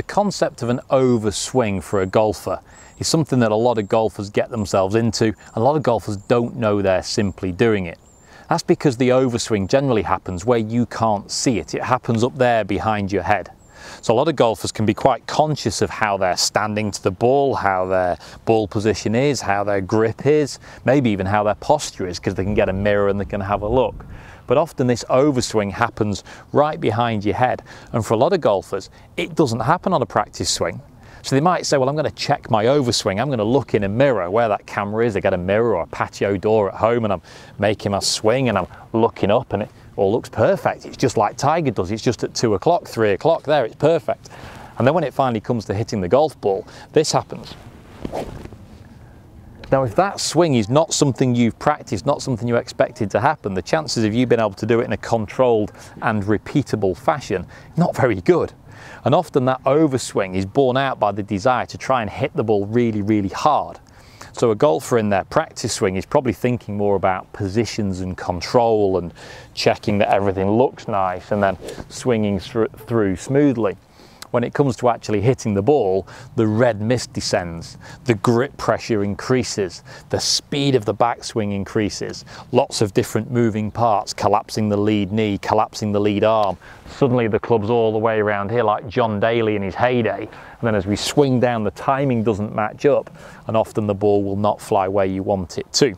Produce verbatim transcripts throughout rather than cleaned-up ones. The concept of an overswing for a golfer is something that a lot of golfers get themselves into. A lot of golfers don't know they're simply doing it. That's because the overswing generally happens where you can't see it. It happens up there behind your head. So a lot of golfers can be quite conscious of how they're standing to the ball, how their ball position is, how their grip is, maybe even how their posture is, because they can get a mirror and they can have a look. But often this overswing happens right behind your head. And for a lot of golfers, it doesn't happen on a practice swing. So they might say, well, I'm going to check my overswing. I'm going to look in a mirror where that camera is. I get a mirror or a patio door at home and I'm making my swing and I'm looking up and it all looks perfect. It's just like Tiger does. It's just at two o'clock, three o'clock there, it's perfect. And then when it finally comes to hitting the golf ball, this happens. Now, if that swing is not something you've practiced, not something you expected to happen, the chances of you being able to do it in a controlled and repeatable fashion, not very good. And often that overswing is borne out by the desire to try and hit the ball really, really hard. So a golfer in their practice swing is probably thinking more about positions and control and checking that everything looks nice and then swinging through smoothly. When it comes to actually hitting the ball, the red mist descends, the grip pressure increases, the speed of the backswing increases, lots of different moving parts, collapsing the lead knee, collapsing the lead arm. Suddenly the club's all the way around here like John Daly in his heyday, and then as we swing down, the timing doesn't match up, and often the ball will not fly where you want it to.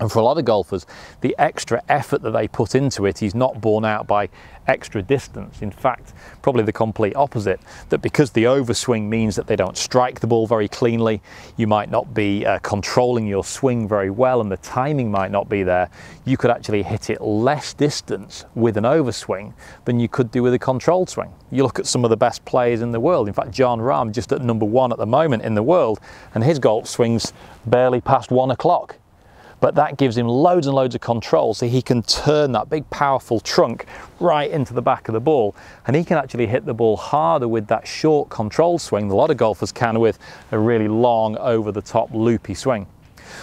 And for a lot of golfers, the extra effort that they put into it is not borne out by extra distance. In fact, probably the complete opposite, that because the overswing means that they don't strike the ball very cleanly, you might not be uh, controlling your swing very well and the timing might not be there, you could actually hit it less distance with an overswing than you could do with a controlled swing. You look at some of the best players in the world. In fact, John Rahm just at number one at the moment in the world, and his golf swing's barely past one o'clock. But that gives him loads and loads of control, so he can turn that big powerful trunk right into the back of the ball, and he can actually hit the ball harder with that short control swing than a lot of golfers can with a really long over the top loopy swing.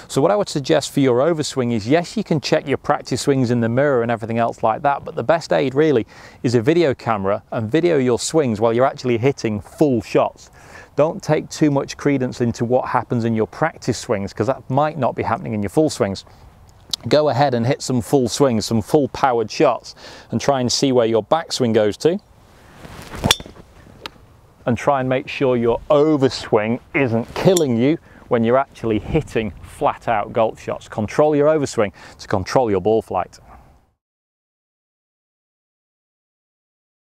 So what I would suggest for your overswing is, yes, you can check your practice swings in the mirror and everything else like that, but the best aid really is a video camera and video your swings while you're actually hitting full shots. Don't take too much credence into what happens in your practice swings, because that might not be happening in your full swings. Go ahead and hit some full swings, some full powered shots, and try and see where your backswing goes to. And try and make sure your overswing isn't killing you when you're actually hitting flat out golf shots. Control your overswing to control your ball flight.